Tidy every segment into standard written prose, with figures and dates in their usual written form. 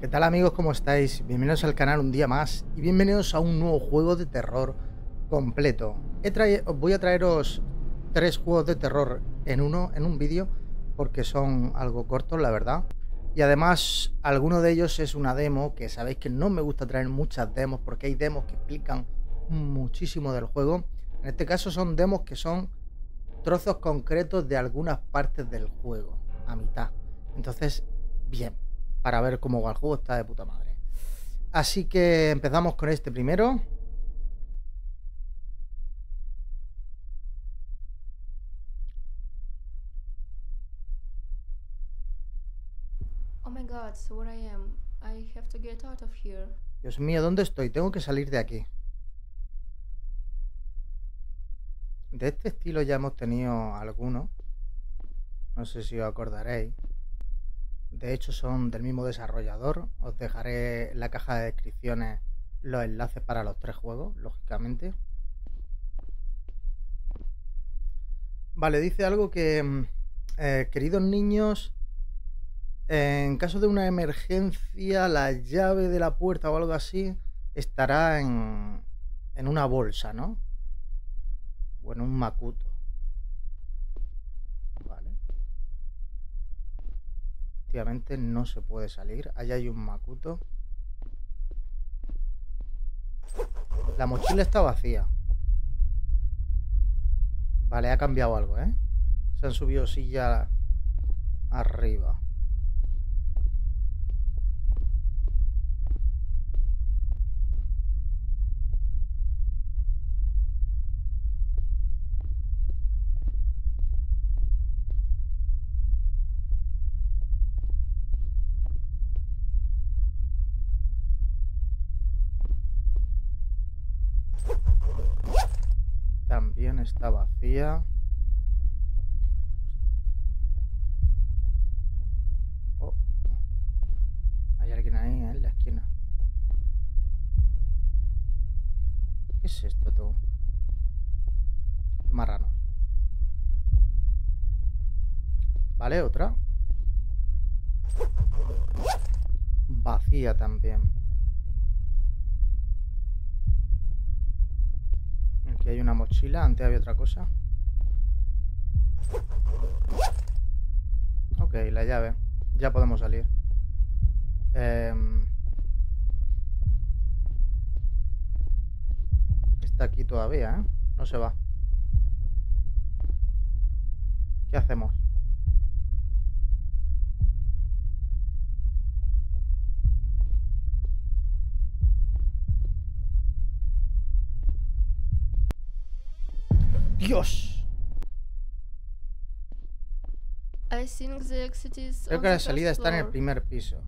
¿Qué tal amigos? ¿Cómo estáis? Bienvenidos al canal un día más y bienvenidos a un nuevo juego de terror completo. Voy a traeros 3 juegos de terror en un vídeo porque son algo cortos, la verdad. Y además, alguno de ellos es una demo, que sabéis que no me gusta traer muchas demos porque hay demos que explican muchísimo del juego. En este caso son demos que son trozos concretos de algunas partes del juego, a mitad. Entonces, bien, para ver cómo va el juego está de puta madre. Así que empezamos con este primero. Oh my god, so where I am. I have to get out of here. Dios mío, ¿dónde estoy? Tengo que salir de aquí. De este estilo ya hemos tenido algunos. No sé si os acordaréis. De hecho son del mismo desarrollador. Os dejaré en la caja de descripciones los enlaces para los 3 juegos, lógicamente. Vale, dice algo que... queridos niños, en caso de una emergencia, la llave de la puerta o algo así estará en una bolsa, ¿no? O en un macuto. Vale. Efectivamente no se puede salir. Allá hay un macuto. La mochila está vacía. Vale, ha cambiado algo, ¿eh? Se han subido sillas arriba. Está vacía. Oh. Hay alguien ahí, ¿eh? En la esquina. ¿Qué es esto, tú? Marranos. Vale, otra. Vacía también. Aquí hay una mochila, antes había otra cosa. Ok, la llave. Ya podemos salir. Está aquí todavía, ¿eh? No se va. ¿Qué hacemos? Dios. Creo que la salida está en el primer piso.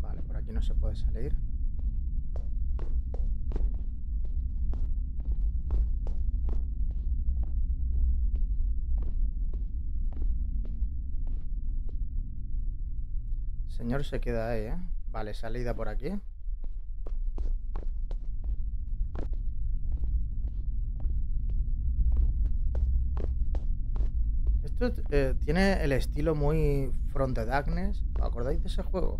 Vale, por aquí no se puede salir. Señor se queda ahí, ¿eh? Vale, salida por aquí. Esto tiene el estilo muy Fronted Agnes. ¿Os acordáis de ese juego?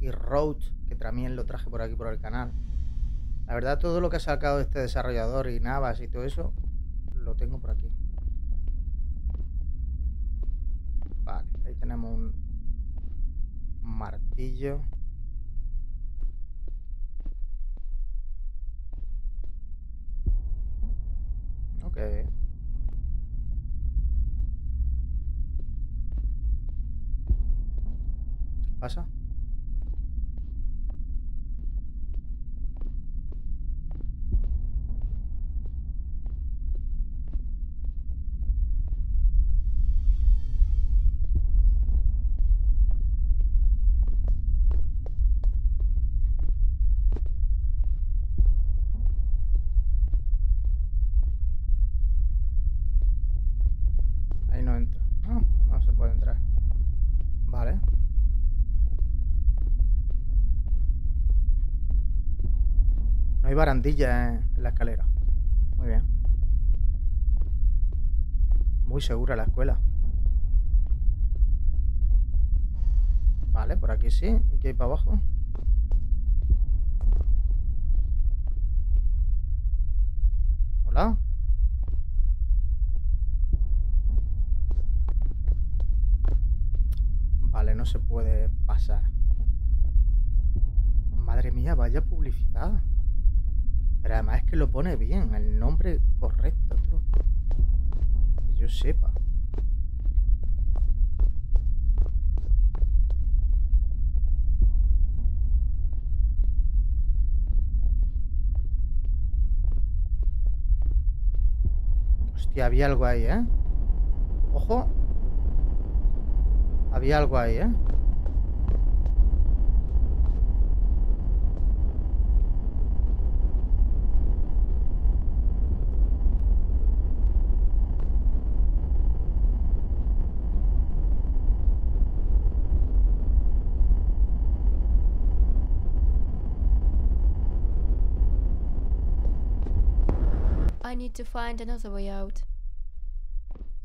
Y Road, que también lo traje por aquí por el canal. La verdad, todo lo que ha sacado este desarrollador y Navas y todo eso, lo tengo por aquí. Vale, ahí tenemos un... martillo. Ok. ¿Qué pasa? No entro. No, no se puede entrar. Vale. Hay barandillas en la escalera. Muy bien. Muy segura la escuela. Vale, por aquí sí. ¿Y qué hay para abajo? Hola. Vale, no se puede pasar. Madre mía, vaya publicidad. Pero además es que lo pone bien, el nombre correcto, tío. Que yo sepa. Hostia, había algo ahí, ¿eh? Ojo. Había algo ahí, ¿eh?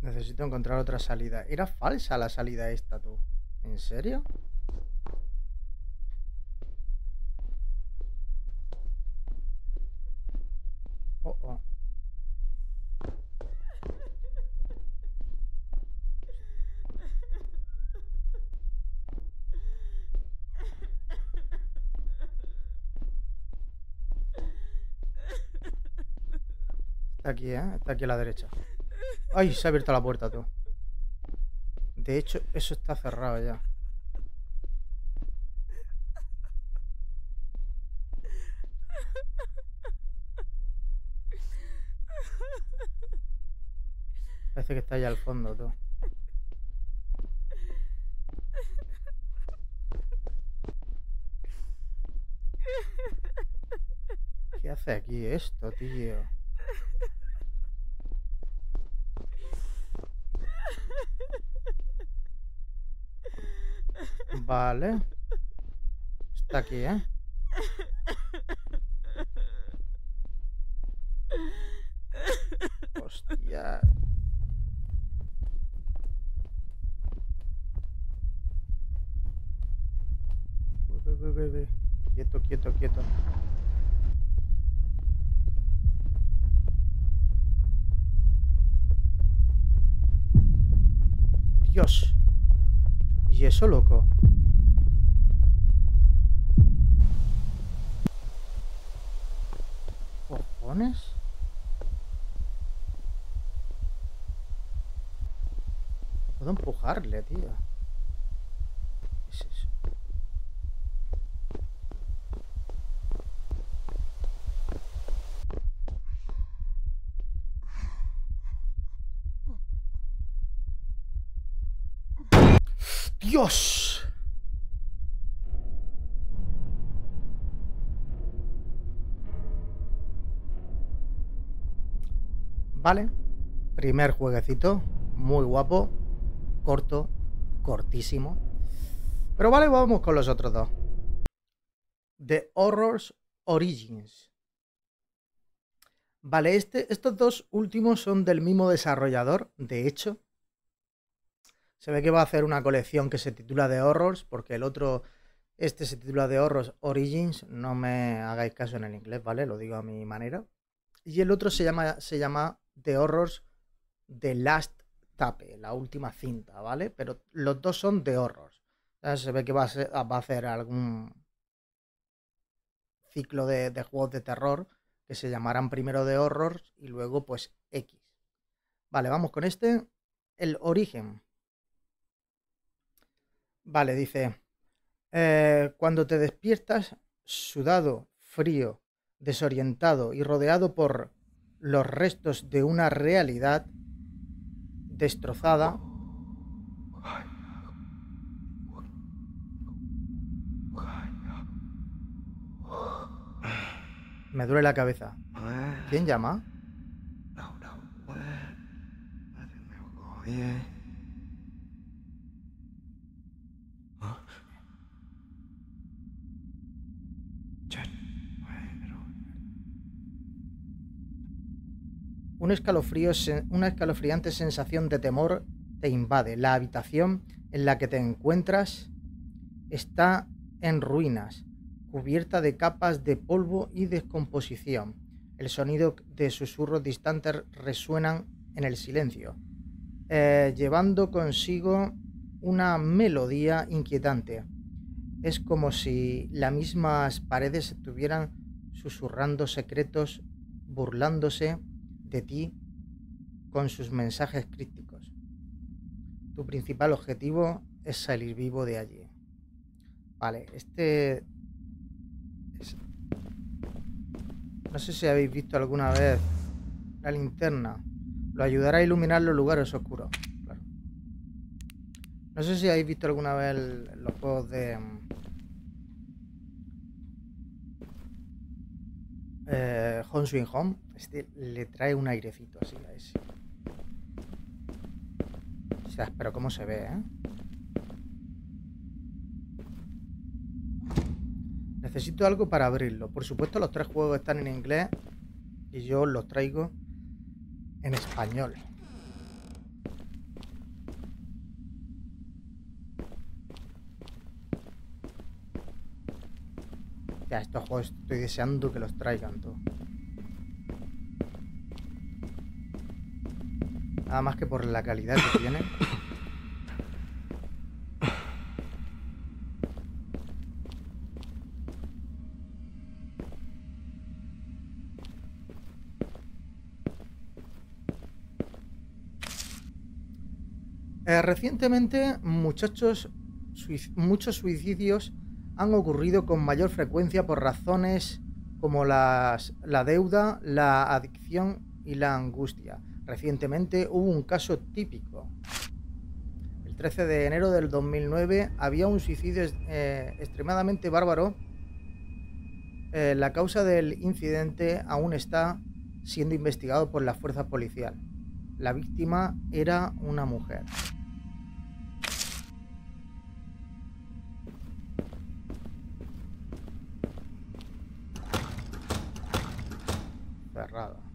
Necesito encontrar otra salida. Era falsa la salida esta, tú. ¿En serio? Oh, oh. Está aquí, ¿eh? Está aquí a la derecha. ¡Ay! Se ha abierto la puerta, tú. De hecho, eso está cerrado ya. Parece que está allá al fondo, tú. ¿Qué hace aquí esto, tío? Vale. Está aquí, ¿eh? Hostia. Quieto, quieto, quieto. Dios. ¿Y eso, loco? ¿Cojones? Puedo empujarle, tío. ¿Qué es eso? ¡Dios! Vale, primer jueguecito, muy guapo, corto, cortísimo. Pero vale, vamos con los otros dos. The Horrors: Origins. Vale, estos dos últimos son del mismo desarrollador, de hecho. Se ve que va a hacer una colección que se titula The Horrors, porque el otro, este se titula The Horrors Origins, no me hagáis caso en el inglés, ¿vale? Lo digo a mi manera. Y el otro se llama The Horrors: The Last Tape, la última cinta, ¿vale? Pero los dos son The Horrors. Se ve que va a hacer algún ciclo de juegos de terror que se llamarán primero The Horrors y luego pues X. Vale, vamos con este, el origen. Vale, dice, cuando te despiertas sudado, frío, desorientado y rodeado por los restos de una realidad destrozada, me duele la cabeza. ¿Quién llama? Una escalofriante sensación de temor te invade. La habitación en la que te encuentras está en ruinas, cubierta de capas de polvo y descomposición. El sonido de susurros distantes resuenan en el silencio, llevando consigo una melodía inquietante. Es como si las mismas paredes estuvieran susurrando secretos, burlándose de ti con sus mensajes crípticos. Tu principal objetivo es salir vivo de allí. Vale, no sé si habéis visto alguna vez La Linterna. Lo ayudará a iluminar los lugares oscuros. Claro. No sé si habéis visto alguna vez los juegos de... Home Sweet Home. Este le trae un airecito así a ese. O sea, pero cómo se ve, ¿eh? Necesito algo para abrirlo. Por supuesto, los tres juegos están en inglés y yo los traigo en español. Ya, estos juegos estoy deseando que los traigan todos. Nada más que por la calidad que tienen. Recientemente, muchos suicidios han ocurrido con mayor frecuencia por razones como la deuda, la adicción y la angustia. Recientemente hubo un caso típico. El 13 de enero del 2009 había un suicidio extremadamente bárbaro. La causa del incidente aún está siendo investigado por la fuerza policial. La víctima era una mujer. Cerrado.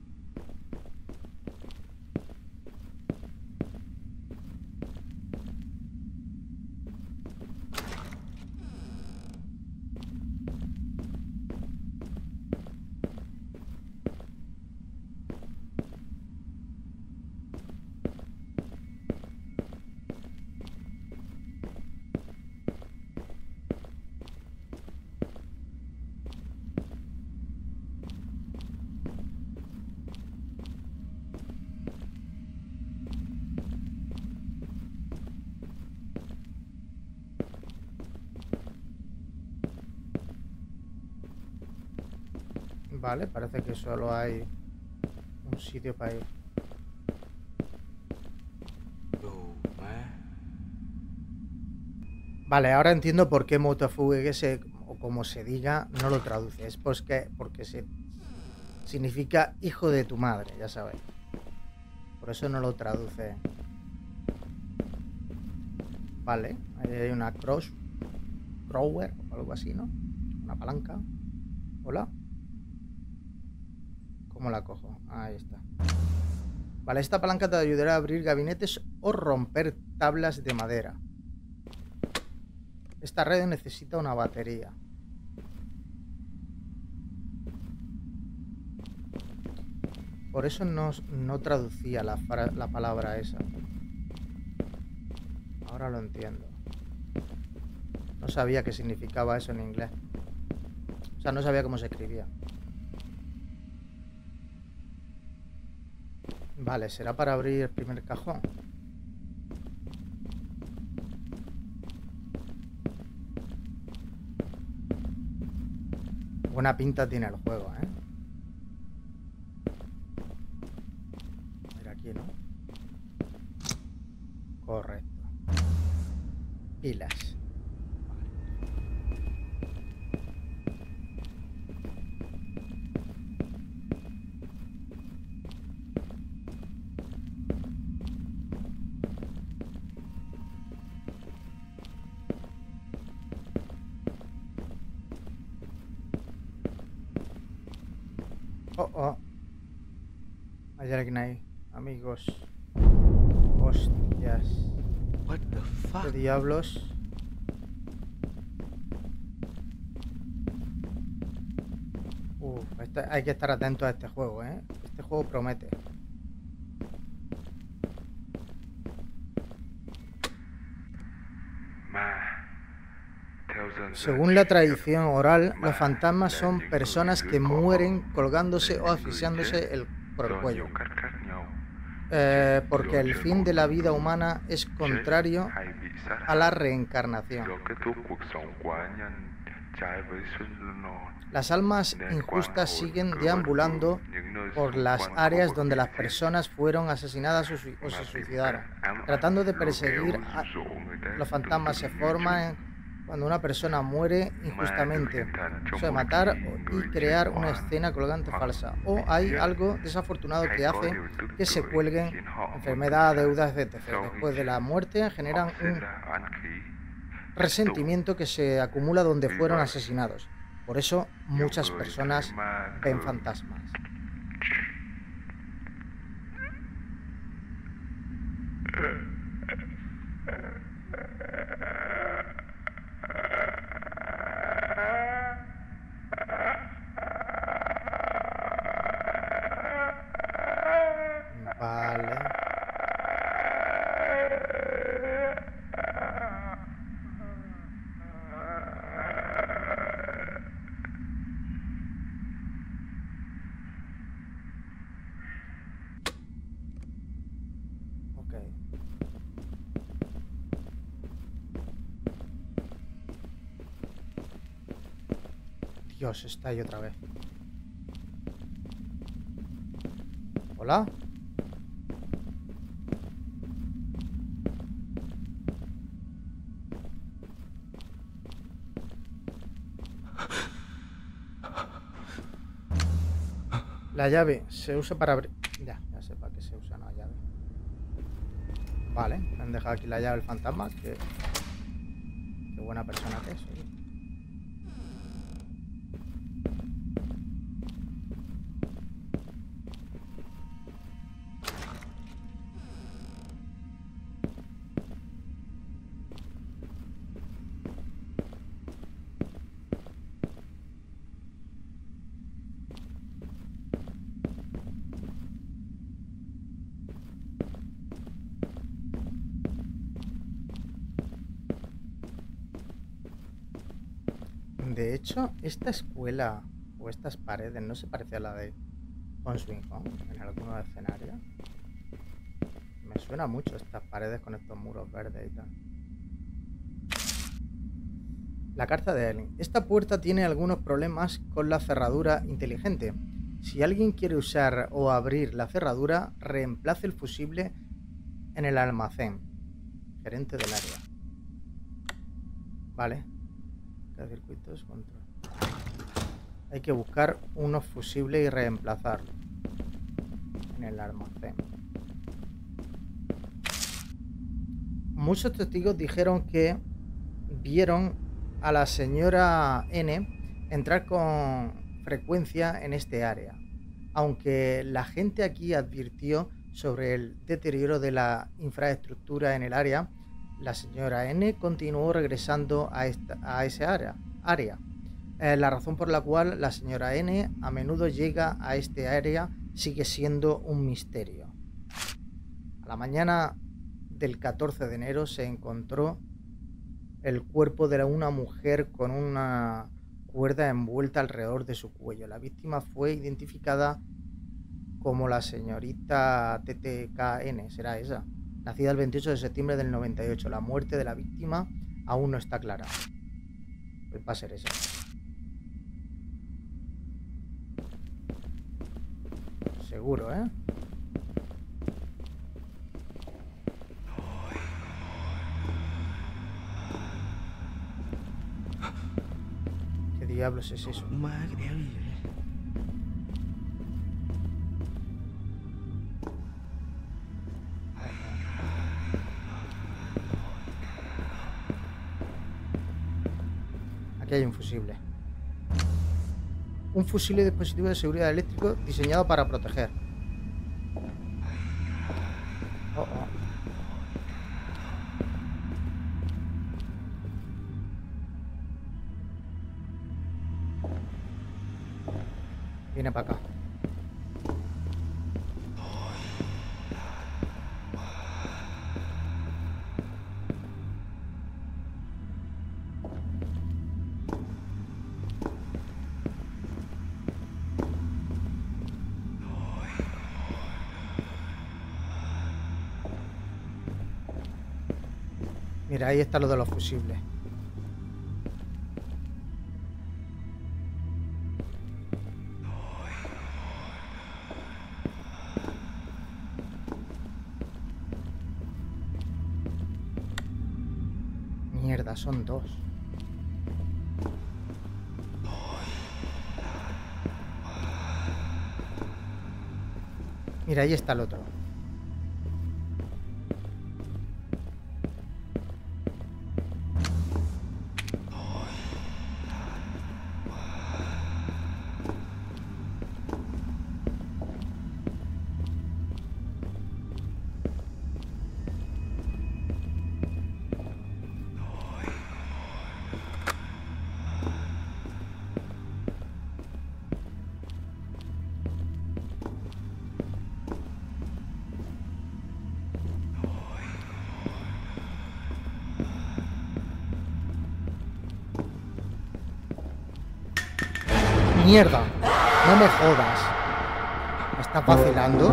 Vale, parece que solo hay un sitio para ir. Vale, ahora entiendo por qué Motofugue, o como se diga, no lo traduce. Es porque significa hijo de tu madre, ya sabéis. Por eso no lo traduce. Vale, ahí hay una crower o algo así, ¿no? Una palanca. Hola. ¿Cómo la cojo? Ahí está. Vale, esta palanca te ayudará a abrir gabinetes o romper tablas de madera. Esta red necesita una batería. Por eso no traducía la palabra esa. Ahora lo entiendo. No sabía qué significaba eso en inglés. O sea, no sabía cómo se escribía. Vale, será para abrir el primer cajón. Buena pinta tiene el juego, ¿eh? Mira aquí, ¿no? Correcto. Pilas. Hay alguien ahí, amigos. Hostias. ¿Qué diablos? Hay que estar atento a este juego, ¿eh? Este juego promete. Según la tradición oral, los fantasmas son personas que mueren colgándose o asfixiándose por el cuello. Porque el fin de la vida humana es contrario a la reencarnación. Las almas injustas siguen deambulando por las áreas donde las personas fueron asesinadas o se suicidaron, tratando de perseguir a... Los fantasmas se forman cuando una persona muere injustamente, o sea, matar y crear una escena colgante falsa, o hay algo desafortunado que hace que se cuelguen, enfermedad, deudas, etc. Después de la muerte generan un resentimiento que se acumula donde fueron asesinados. Por eso muchas personas ven fantasmas. Dios, está ahí otra vez. ¿Hola? La llave se usa para abrir... Ya sé para qué se usa la llave. Vale, me han dejado aquí la llave del fantasma. Qué buena persona que es, ¿eh? De hecho, esta escuela o estas paredes no se parece a la de Home Sweet Home en algunos escenarios. Me suena mucho estas paredes con estos muros verdes y tal. La carta de Ellen. Esta puerta tiene algunos problemas con la cerradura inteligente. Si alguien quiere usar o abrir la cerradura, reemplace el fusible en el almacén. Gerente del área. Vale. Circuitos, control. Hay que buscar unos fusibles y reemplazarlos en el almacén. Muchos testigos dijeron que vieron a la señora N entrar con frecuencia en este área, aunque la gente aquí advirtió sobre el deterioro de la infraestructura en el área. La señora N continuó regresando a ese área. La razón por la cual la señora N a menudo llega a este área sigue siendo un misterio. A la mañana del 14 de enero se encontró el cuerpo de una mujer con una cuerda envuelta alrededor de su cuello. La víctima fue identificada como la señorita TTKN, será esa. Nacida el 28 de septiembre del 98. La muerte de la víctima aún no está clara. Pues va a ser esa. Seguro, ¿eh? ¿Qué diablos es eso? Aquí hay un fusible. Un fusible dispositivo de seguridad eléctrico diseñado para proteger. Viene para acá. Mira, ahí está lo de los fusibles. Mierda, son dos. Mira, ahí está el otro. Mierda, no me jodas. ¿Me estás vacilando?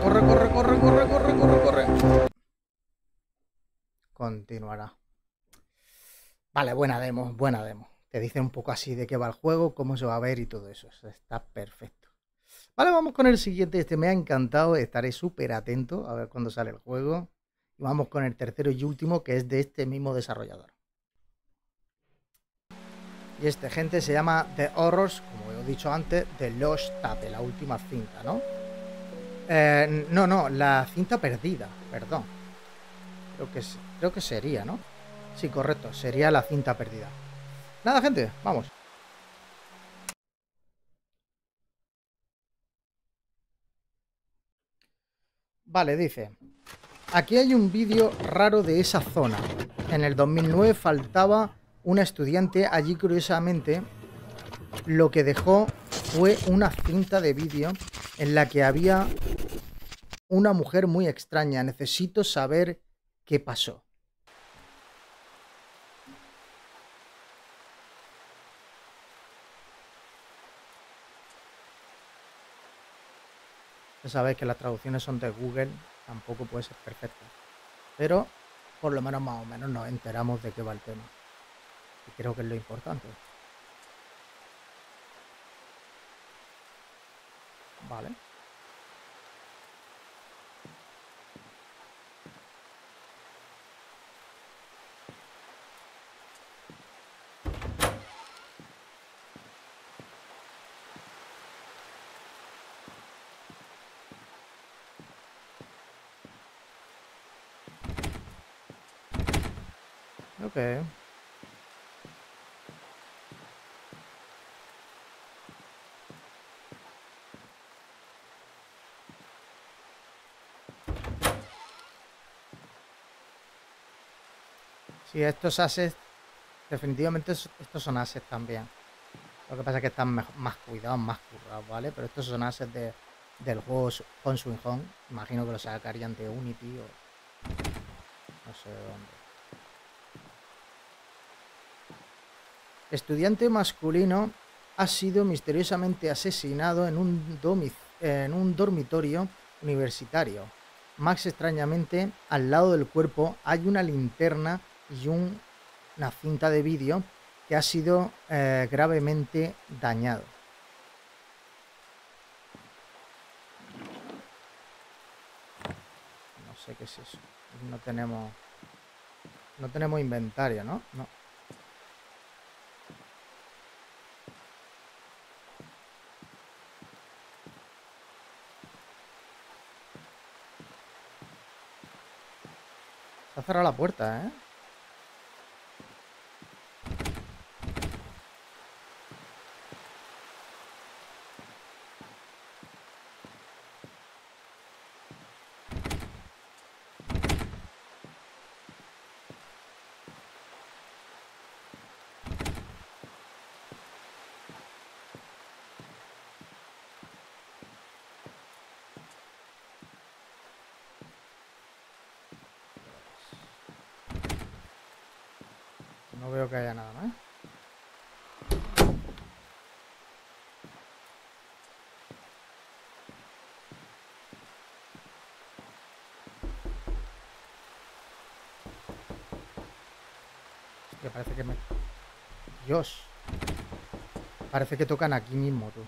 Corre, corre, corre, corre, corre, corre, corre. Continuará. Vale, buena demo, buena demo. Te dice un poco así de qué va el juego, cómo se va a ver y todo eso. Está perfecto. Vale, vamos con el siguiente. Este me ha encantado. Estaré súper atento a ver cuándo sale el juego. Y vamos con el tercero y último, que es de este mismo desarrollador. Y este, gente, se llama The Horrors, como he dicho antes, The Last Tape, la última cinta, ¿no? No, la cinta perdida, perdón. Creo que sería, ¿no? Sí, correcto, sería la cinta perdida. Nada, gente, vamos. Vale, dice... Aquí hay un vídeo raro de esa zona. En el 2009 faltaba... una estudiante allí, curiosamente, lo que dejó fue una cinta de vídeo en la que había una mujer muy extraña. Necesito saber qué pasó. Ya sabéis que las traducciones son de Google, tampoco puede ser perfecta. Pero por lo menos más o menos nos enteramos de qué va el tema. Creo que es lo importante. Vale. Okay. Sí, estos assets, definitivamente estos son assets también. Lo que pasa es que están más cuidados, más currados, ¿vale? Pero estos son assets del juego Home Sweet Home. Imagino que lo sacarían de Unity o... no sé de dónde. Estudiante masculino ha sido misteriosamente asesinado en un dormitorio universitario. Más extrañamente, al lado del cuerpo hay una linterna y una cinta de vídeo que ha sido gravemente dañado. No sé qué es eso. No tenemos inventario, ¿no? No. Se ha cerrado la puerta, ¿eh? No veo que haya nada más. Que parece que me... Dios. Parece que tocan aquí mismo, tú.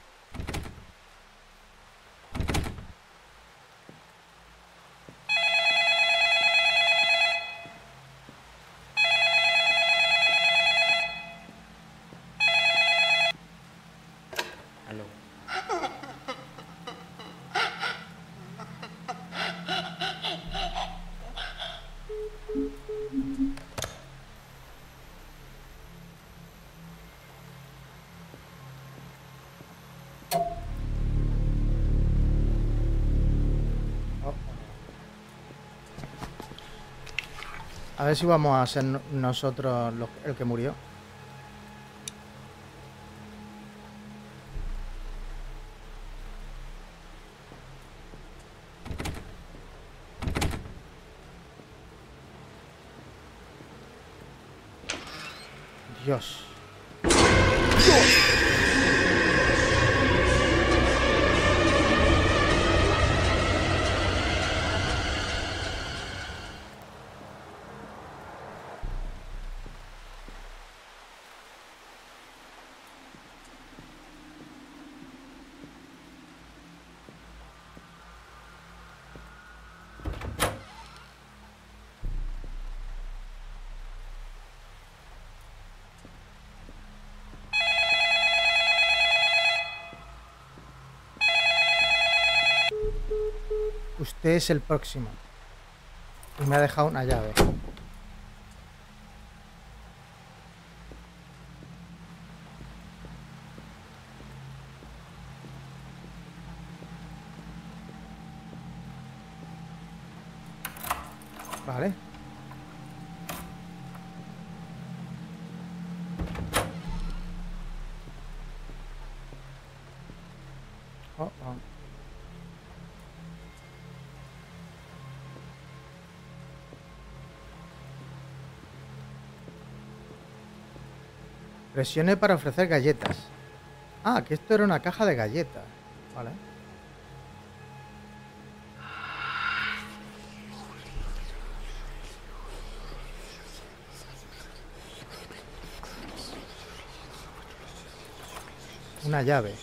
A ver si vamos a ser nosotros el que murió. Dios. Usted es el próximo. Y me ha dejado una llave. Vale. Presione para ofrecer galletas. Ah, que esto era una caja de galletas. Vale. Una llave.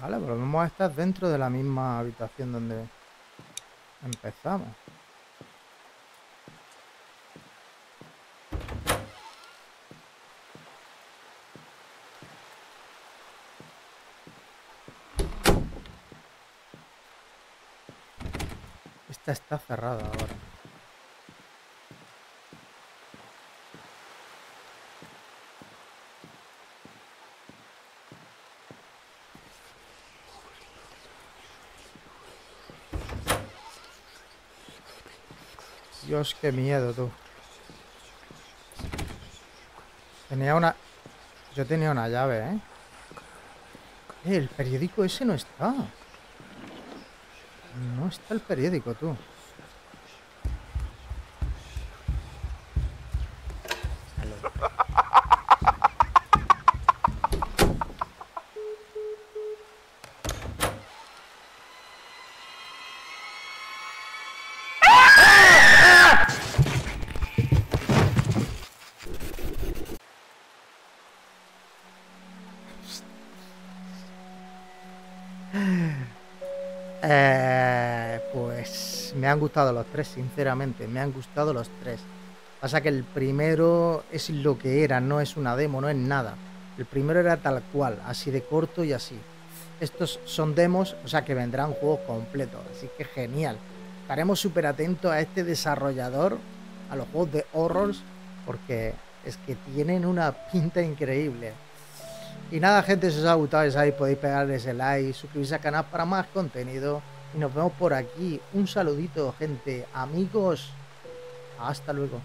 Vale, volvemos a estar dentro de la misma habitación donde empezamos. Esta está cerrada ahora. Dios, qué miedo, tú. Tenía una... Yo tenía una llave, ¿eh? El periódico ese no está. No está el periódico, tú. han gustado los tres, sinceramente, me han gustado los tres. Pasa que el primero es lo que era, no es una demo, no es nada. El primero era tal cual, así de corto y así. Estos son demos, o sea que vendrán juegos completos, así que genial. Estaremos súper atentos a este desarrollador, a los juegos de Horrors, porque es que tienen una pinta increíble. Y nada, gente, si os ha gustado, ya sabéis, podéis pegarle ese like, suscribirse al canal para más contenido. Y nos vemos por aquí. Un saludito, gente, amigos. Hasta luego.